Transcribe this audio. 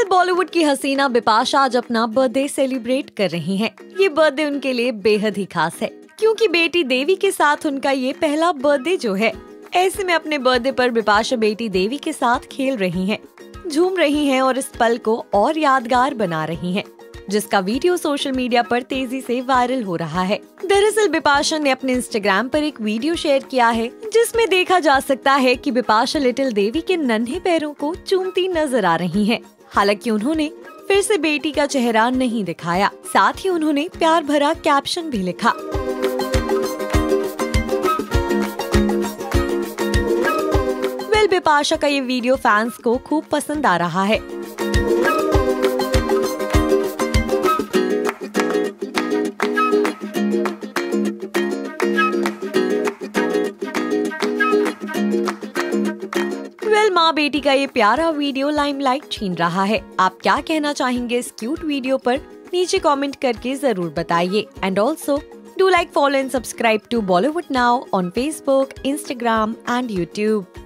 Well, Bollywood की हसीना बिपाशा आज अपना बर्थडे सेलिब्रेट कर रही हैं। ये बर्थडे उनके लिए बेहद ही खास है क्योंकि बेटी देवी के साथ उनका ये पहला बर्थडे जो है, ऐसे में अपने बर्थडे पर बिपाशा बेटी देवी के साथ खेल रही हैं, झूम रही हैं और इस पल को और यादगार बना रही हैं, जिसका वीडियो सोशल मीडिया पर तेजी से वायरल हो रहा है। दरअसल बिपाशा ने अपने इंस्टाग्राम पर एक वीडियो शेयर किया है जिसमें देखा जा सकता है कि बिपाशा लिटिल देवी के नन्हे पैरों को चूमती नजर आ रही हैं। हालांकि उन्होंने फिर से बेटी का चेहरा नहीं दिखाया, साथ ही उन्होंने प्यार भरा कैप्शन भी लिखा। वेल, बिपाशा का ये वीडियो फैंस को खूब पसंद आ रहा है। माँ बेटी का ये प्यारा वीडियो लाइमलाइट छीन रहा है। आप क्या कहना चाहेंगे इस क्यूट वीडियो पर? नीचे कमेंट करके जरूर बताइए। And also do like, follow and subscribe to Bollywood now on Facebook, Instagram and YouTube.